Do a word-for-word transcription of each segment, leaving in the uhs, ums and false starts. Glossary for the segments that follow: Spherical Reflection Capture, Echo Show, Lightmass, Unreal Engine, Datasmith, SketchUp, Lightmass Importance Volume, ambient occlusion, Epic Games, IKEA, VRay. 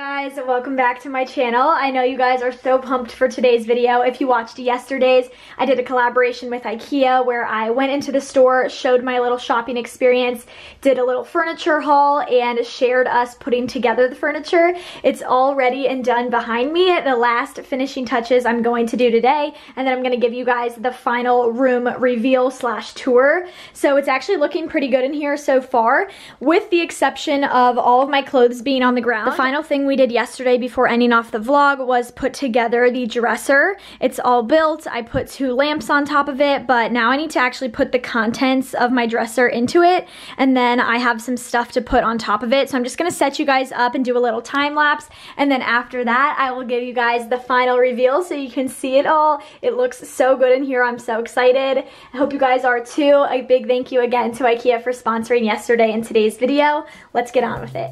Hi guys, welcome back to my channel. I know you guys are so pumped for today's video. If you watched yesterday's, I did a collaboration with IKEA where I went into the store, showed my little shopping experience, did a little furniture haul, and shared us putting together the furniture. It's all ready and done behind me. The last finishing touches I'm going to do today, and then I'm going to give you guys the final room reveal slash tour. So it's actually looking pretty good in here so far, with the exception of all of my clothes being on the ground. The final thing we did yesterday before ending off the vlog was put together the dresser. It's all built. I put two lamps on top of it, but now I need to actually put the contents of my dresser into it, and then I have some stuff to put on top of it. So I'm just gonna set you guys up and do a little time lapse, and then after that I will give you guys the final reveal so you can see it all. It looks so good in here. I'm so excited. I hope you guys are too. A big thank you again to IKEA for sponsoring yesterday and today's video. Let's get on with it.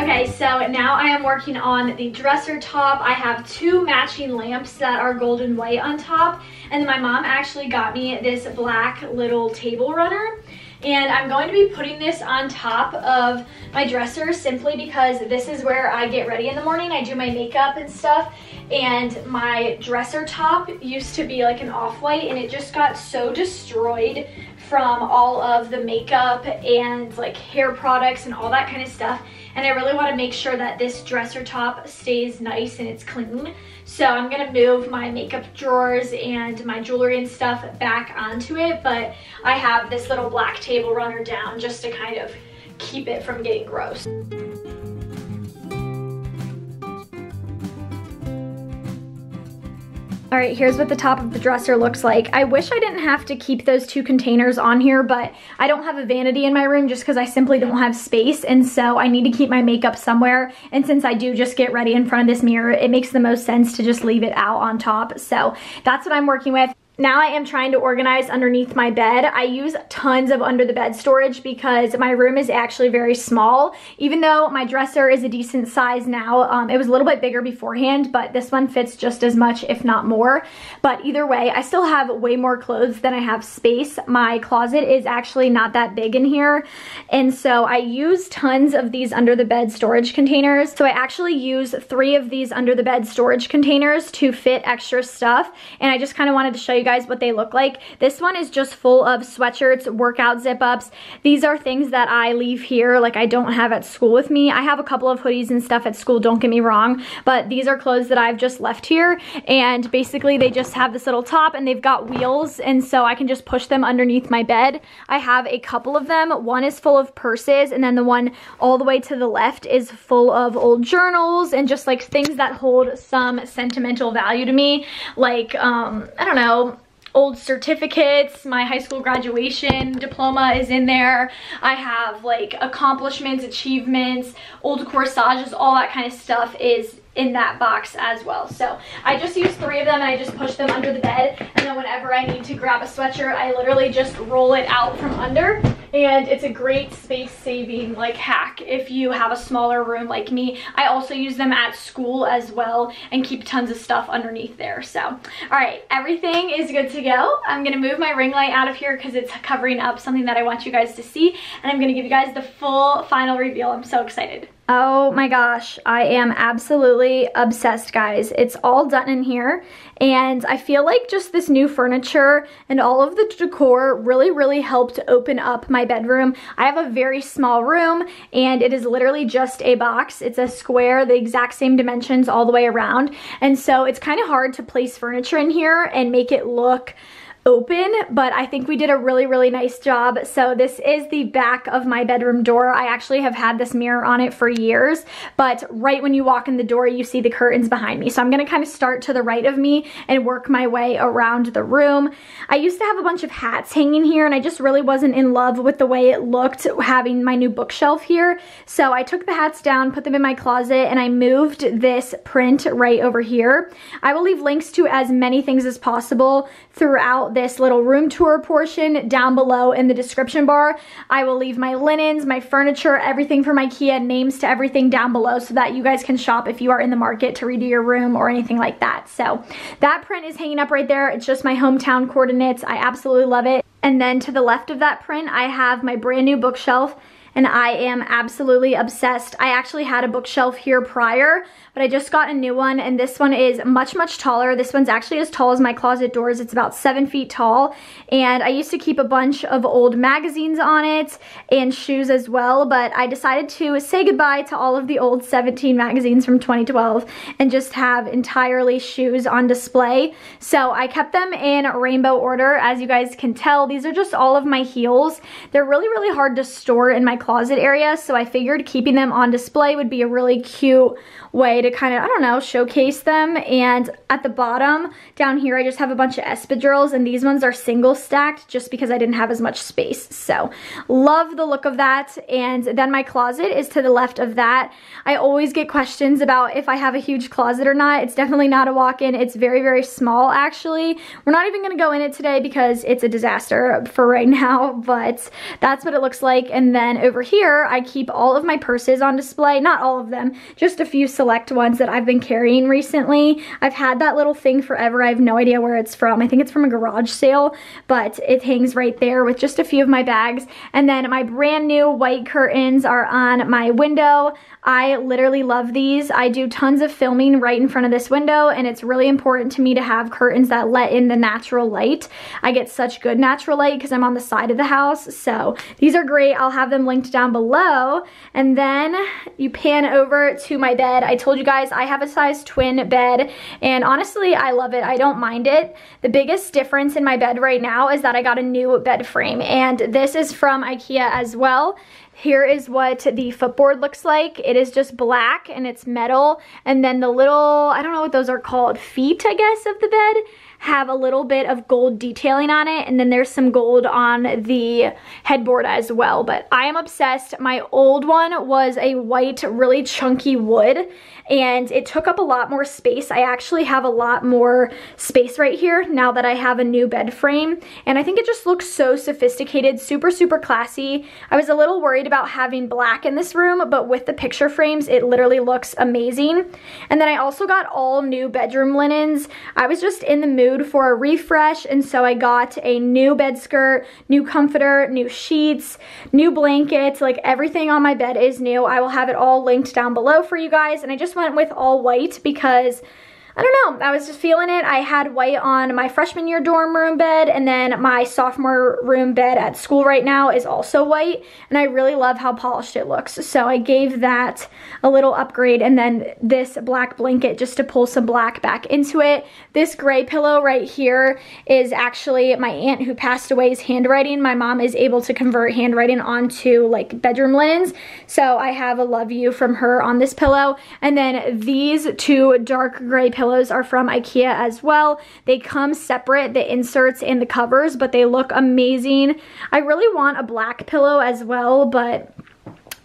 Okay, so now I am working on the dresser top. I have two matching lamps that are gold and white on top, and my mom actually got me this black little table runner. And I'm going to be putting this on top of my dresser simply because this is where I get ready in the morning. I do my makeup and stuff, and my dresser top used to be like an off-white, and it just got so destroyed from all of the makeup and like hair products and all that kind of stuff. And I really want to make sure that this dresser top stays nice and it's clean. So I'm going to move my makeup drawers and my jewelry and stuff back onto it. But I have this little black table runner down just to kind of keep it from getting gross. All right, here's what the top of the dresser looks like. I wish I didn't have to keep those two containers on here, but I don't have a vanity in my room just because I simply don't have space, and so I need to keep my makeup somewhere. And since I do just get ready in front of this mirror, it makes the most sense to just leave it out on top. So that's what I'm working with. Now I am trying to organize underneath my bed. I use tons of under the bed storage because my room is actually very small. Even though my dresser is a decent size now, um, it was a little bit bigger beforehand, but this one fits just as much, if not more. But either way, I still have way more clothes than I have space. My closet is actually not that big in here. And so I use tons of these under the bed storage containers. So I actually use three of these under the bed storage containers to fit extra stuff. And I just kind of wanted to show you guys what they look like. This one is just full of sweatshirts, workout zip-ups. These are things that I leave here, like I don't have at school with me. I have a couple of hoodies and stuff at school, don't get me wrong, but these are clothes that I've just left here, and basically they just have this little top and they've got wheels, and so I can just push them underneath my bed. I have a couple of them. One is full of purses, and then the one all the way to the left is full of old journals and just like things that hold some sentimental value to me, like um, I don't know, old certificates. My high school graduation diploma is in there. I have like accomplishments, achievements, old corsages, all that kind of stuff is in that box as well. So I just use three of them and I just push them under the bed, and then whenever I need to grab a sweatshirt, I literally just roll it out from under. And it's a great space saving like hack if you have a smaller room like me. I also use them at school as well and keep tons of stuff underneath there. So all right, everything is good to go. I'm gonna move my ring light out of here because it's covering up something that I want you guys to see, and I'm gonna give you guys the full final reveal. I'm so excited. Oh my gosh, I am absolutely obsessed, guys. It's all done in here, and I feel like just this new furniture and all of the decor really, really helped open up my bedroom. I have a very small room, and it is literally just a box. It's a square, the exact same dimensions all the way around, and so it's kind of hard to place furniture in here and make it look open, but I think we did a really, really nice job. So this is the back of my bedroom door. I actually have had this mirror on it for years, but right when you walk in the door, you see the curtains behind me. So I'm gonna kind of start to the right of me and work my way around the room. I used to have a bunch of hats hanging here, and I just really wasn't in love with the way it looked having my new bookshelf here. So I took the hats down, put them in my closet, and I moved this print right over here. I will leave links to as many things as possible throughout this little room tour portion down below in the description bar. I will leave my linens, my furniture, everything from IKEA, names to everything down below so that you guys can shop if you are in the market to redo your room or anything like that. So that print is hanging up right there. It's just my hometown coordinates. I absolutely love it. And then to the left of that print, I have my brand new bookshelf, and I am absolutely obsessed. I actually had a bookshelf here prior, but I just got a new one, and this one is much, much taller. This one's actually as tall as my closet doors. It's about seven feet tall, and I used to keep a bunch of old magazines on it and shoes as well, but I decided to say goodbye to all of the old seventeen magazines from twenty twelve and just have entirely shoes on display. So I kept them in rainbow order. As you guys can tell, these are just all of my heels. They're really, really hard to store in my closet closet area, so I figured keeping them on display would be a really cute way to kind of, I don't know, showcase them. And at the bottom down here, I just have a bunch of espadrilles, and these ones are single stacked just because I didn't have as much space. So love the look of that. And then my closet is to the left of that. I always get questions about if I have a huge closet or not. It's definitely not a walk-in. It's very, very small, actually. We're not even going to go in it today because it's a disaster for right now, but that's what it looks like. And then over here, I keep all of my purses on display. Not all of them, just a few select ones that I've been carrying recently. I've had that little thing forever. I have no idea where it's from. I think it's from a garage sale, but it hangs right there with just a few of my bags. And then my brand new white curtains are on my window. I literally love these. I do tons of filming right in front of this window, and it's really important to me to have curtains that let in the natural light. I get such good natural light because I'm on the side of the house, so these are great. I'll have them linked down below. And then you pan over to my bed. I told you guys I have a size twin bed, and honestly I love it. I don't mind it. The biggest difference in my bed right now is that I got a new bed frame, and this is from IKEA as well. Here is what the footboard looks like. It is just black and it's metal, and then the little, I don't know what those are called, feet I guess of the bed have a little bit of gold detailing on it, and then there's some gold on the headboard as well. But I am obsessed. My old one was a white, really chunky wood, and it took up a lot more space. I actually have a lot more space right here now that I have a new bed frame, and I think it just looks so sophisticated, super, super classy. I was a little worried about having black in this room, but with the picture frames, it literally looks amazing. And then I also got all new bedroom linens. I was just in the mood for a refresh, and so I got a new bed skirt, new comforter, new sheets, new blankets, like everything on my bed is new. I will have it all linked down below for you guys, and I just went with all white because I don't know, I was just feeling it. I had white on my freshman year dorm room bed, and then my sophomore room bed at school right now is also white, and I really love how polished it looks. So I gave that a little upgrade, and then this black blanket just to pull some black back into it. This gray pillow right here is actually my aunt who passed away's handwriting. My mom is able to convert handwriting onto like bedroom linens, so I have a love you from her on this pillow. And then these two dark gray pillows are from IKEA as well. They come separate, the inserts and the covers, but they look amazing. I really want a black pillow as well, but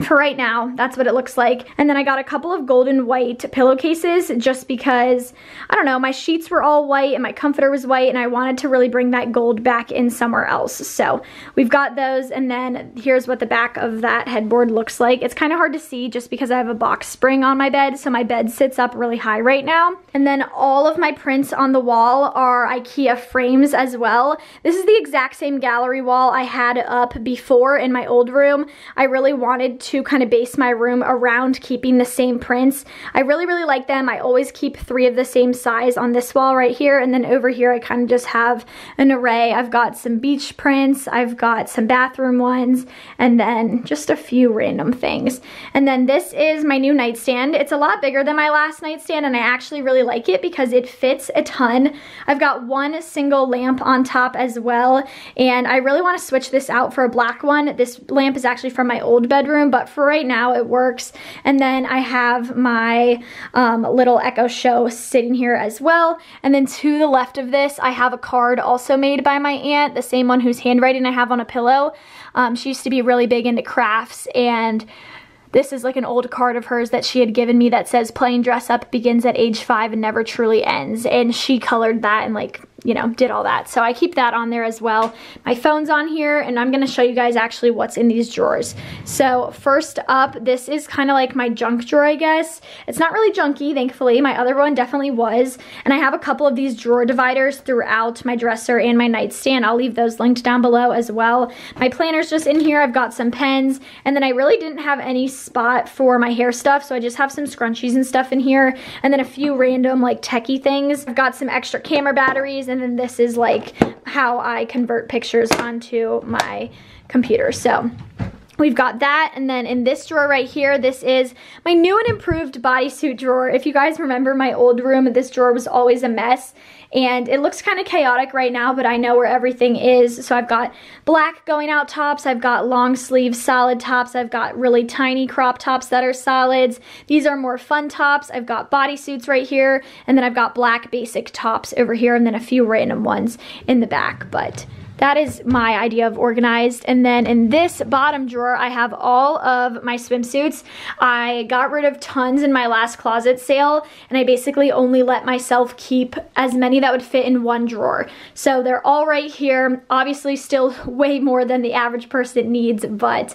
for right now, that's what it looks like. And then I got a couple of golden white pillowcases just because, I don't know, my sheets were all white and my comforter was white, and I wanted to really bring that gold back in somewhere else. So we've got those, and then here's what the back of that headboard looks like. It's kind of hard to see just because I have a box spring on my bed, so my bed sits up really high right now. And then all of my prints on the wall are IKEA frames as well. This is the exact same gallery wall I had up before in my old room. I really wanted to to kind of base my room around keeping the same prints. I really, really like them. I always keep three of the same size on this wall right here, and then over here I kind of just have an array. I've got some beach prints, I've got some bathroom ones, and then just a few random things. And then this is my new nightstand. It's a lot bigger than my last nightstand, and I actually really like it because it fits a ton. I've got one single lamp on top as well, and I really want to switch this out for a black one. This lamp is actually from my old bedroom, but for right now it works. And then I have my um, little Echo Show sitting here as well. And then to the left of this, I have a card also made by my aunt, the same one whose handwriting I have on a pillow. Um, she used to be really big into crafts, and this is like an old card of hers that she had given me that says, "Playing dress up begins at age five and never truly ends." And she colored that and, like, you know, did all that. So I keep that on there as well. My phone's on here, and I'm gonna show you guys actually what's in these drawers. So first up, this is kind of like my junk drawer, I guess. It's not really junky, thankfully. My other one definitely was. And I have a couple of these drawer dividers throughout my dresser and my nightstand. I'll leave those linked down below as well. My planner's just in here. I've got some pens. And then I really didn't have any spot for my hair stuff, so I just have some scrunchies and stuff in here. And then a few random, like, techie things. I've got some extra camera batteries, and then this is like how I convert pictures onto my computer. So we've got that, and then in this drawer right here, this is my new and improved bodysuit drawer. If you guys remember my old room, this drawer was always a mess, and it looks kind of chaotic right now, but I know where everything is. So I've got black going out tops, I've got long sleeve solid tops, I've got really tiny crop tops that are solids. These are more fun tops. I've got bodysuits right here, and then I've got black basic tops over here, and then a few random ones in the back, but that is my idea of organized. And then in this bottom drawer, I have all of my swimsuits. I got rid of tons in my last closet sale, and I basically only let myself keep as many that would fit in one drawer. So they're all right here. Obviously still way more than the average person needs, but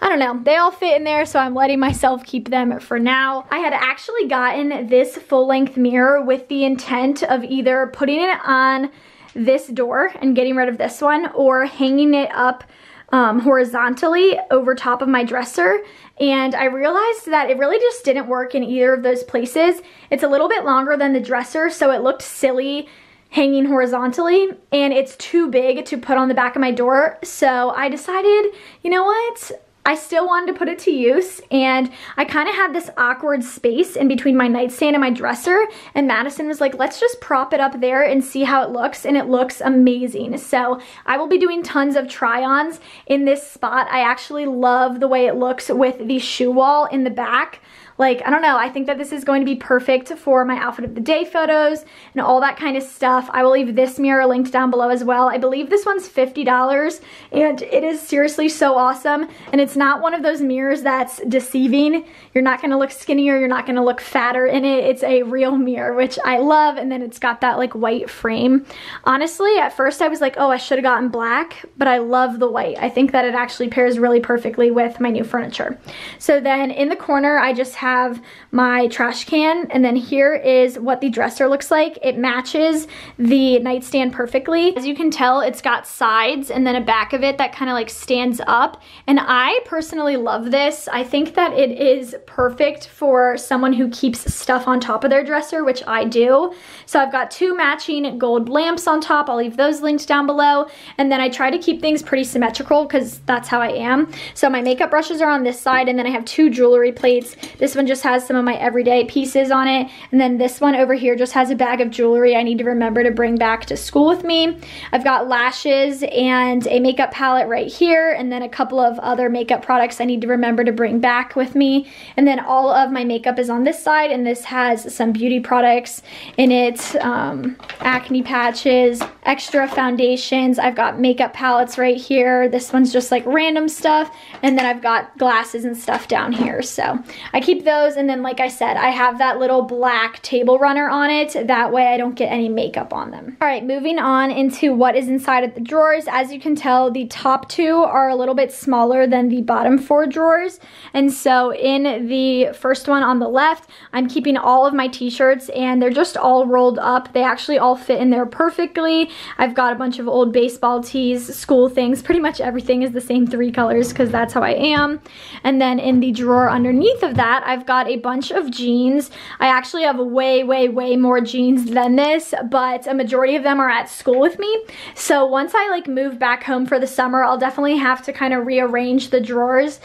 I don't know. They all fit in there, so I'm letting myself keep them for now. I had actually gotten this full-length mirror with the intent of either putting it on this door and getting rid of this one, or hanging it up um, horizontally over top of my dresser. And I realized that it really just didn't work in either of those places. It's a little bit longer than the dresser, so it looked silly hanging horizontally, and it's too big to put on the back of my door. So I decided, you know what? I still wanted to put it to use, and I kind of had this awkward space in between my nightstand and my dresser, and Madison was like, let's just prop it up there and see how it looks, and it looks amazing. So I will be doing tons of try-ons in this spot. I actually love the way it looks with the shoe wall in the back. Like, I don't know, I think that this is going to be perfect for my outfit of the day photos and all that kind of stuff. I will leave this mirror linked down below as well. I believe this one's fifty dollars, and it is seriously so awesome. And it's not one of those mirrors that's deceiving. You're not gonna look skinnier, you're not gonna look fatter in it. It's a real mirror, which I love. And then it's got that like white frame. Honestly, at first I was like, oh, I should have gotten black, but I love the white. I think that it actually pairs really perfectly with my new furniture. So then in the corner, I just have have my trash can, and then here is what the dresser looks like. It matches the nightstand perfectly. As you can tell, it's got sides and then a back of it that kind of like stands up, and I personally love this. I think that it is perfect for someone who keeps stuff on top of their dresser, which I do. So I've got two matching gold lamps on top. I'll leave those linked down below, and then I try to keep things pretty symmetrical because that's how I am. So my makeup brushes are on this side, and then I have two jewelry plates. This one just has some of my everyday pieces on it, and then this one over here just has a bag of jewelry I need to remember to bring back to school with me. I've got lashes and a makeup palette right here, and then a couple of other makeup products I need to remember to bring back with me. And then all of my makeup is on this side, and this has some beauty products in it, um, acne patches, extra foundations. I've got makeup palettes right here. This one's just like random stuff, and then I've got glasses and stuff down here. So I keep those, and then like I said, I have that little black table runner on it, that way I don't get any makeup on them. All right, moving on into what is inside of the drawers. As you can tell, the top two are a little bit smaller than the bottom four drawers, and so in the first one on the left, I'm keeping all of my t-shirts, and they're just all rolled up. They actually all fit in there perfectly. I've got a bunch of old baseball tees, school things, pretty much everything is the same three colors because that's how I am. And then in the drawer underneath of that, I've got a bunch of jeans. I actually have way, way, way more jeans than this, but a majority of them are at school with me. So once I like move back home for the summer, I'll definitely have to kind of rearrange the drawers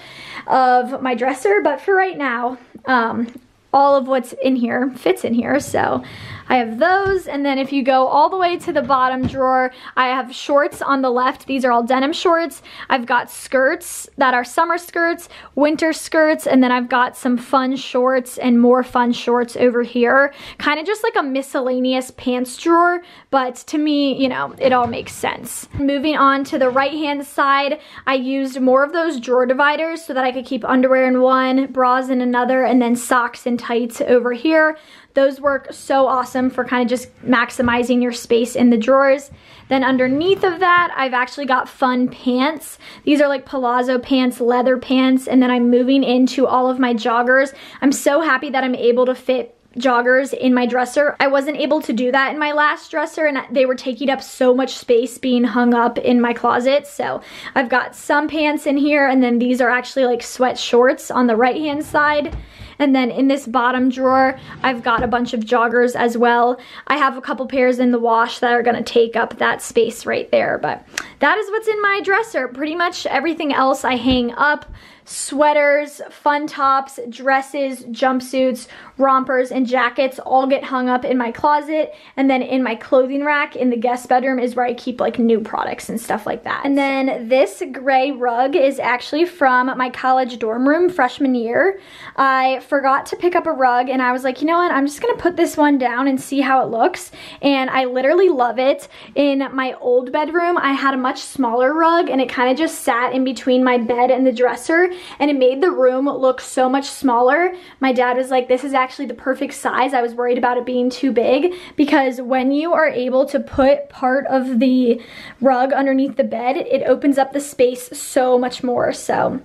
of my dresser. But for right now, um, all of what's in here fits in here. So I have those. And then if you go all the way to the bottom drawer, I have shorts on the left. These are all denim shorts. I've got skirts that are summer skirts, winter skirts, and then I've got some fun shorts and more fun shorts over here. Kind of just like a miscellaneous pants drawer, but to me, you know, it all makes sense. Moving on to the right-hand side, I used more of those drawer dividers so that I could keep underwear in one, bras in another, and then socks and tights over here. Those work so awesome for kind of just maximizing your space in the drawers. Then underneath of that, I've actually got fun pants. These are like palazzo pants, leather pants, and then I'm moving into all of my joggers. I'm so happy that I'm able to fit joggers in my dresser. I wasn't able to do that in my last dresser, and they were taking up so much space being hung up in my closet. So I've got some pants in here, and then these are actually like sweat shorts on the right hand side. And then in this bottom drawer, I've got a bunch of joggers as well. I have a couple pairs in the wash that are gonna take up that space right there, but that is what's in my dresser. Pretty much everything else I hang up: sweaters, fun tops, dresses, jumpsuits, rompers, and jackets all get hung up in my closet. And then in my clothing rack in the guest bedroom is where I keep like new products and stuff like that. And then this gray rug is actually from my college dorm room freshman year. I forgot to pick up a rug and I was like, you know what, I'm just gonna put this one down and see how it looks. And I literally love it. In my old bedroom, I had a much smaller rug and it kind of just sat in between my bed and the dresser, and it made the room look so much smaller. My dad was like, this is actually the perfect size. I was worried about it being too big, because when you are able to put part of the rug underneath the bed, it opens up the space so much more. So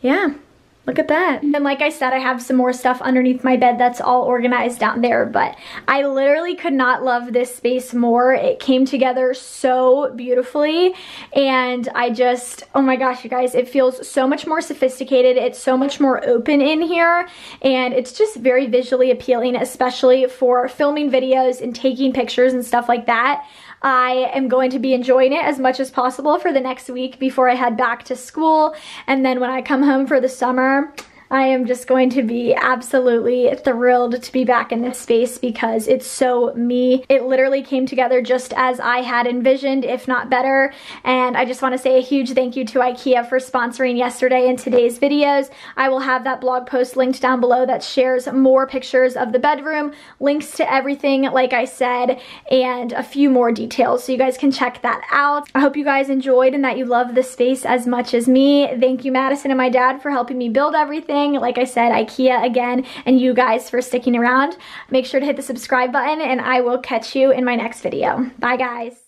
yeah, look at that. And like I said, I have some more stuff underneath my bed that's all organized down there, but I literally could not love this space more. It came together so beautifully, and I just, oh my gosh, you guys, it feels so much more sophisticated. It's so much more open in here, and it's just very visually appealing, especially for filming videos and taking pictures and stuff like that. I am going to be enjoying it as much as possible for the next week before I head back to school. And then when I come home for the summer, I am just going to be absolutely thrilled to be back in this space because it's so me. It literally came together just as I had envisioned, if not better. And I just want to say a huge thank you to IKEA for sponsoring yesterday and today's videos. I will have that blog post linked down below that shares more pictures of the bedroom, links to everything like I said, and a few more details, so you guys can check that out. I hope you guys enjoyed and that you love this space as much as me. Thank you, Madison and my dad, for helping me build everything. Like I said, IKEA again, and you guys for sticking around. Make sure to hit the subscribe button, and I will catch you in my next video. Bye, guys.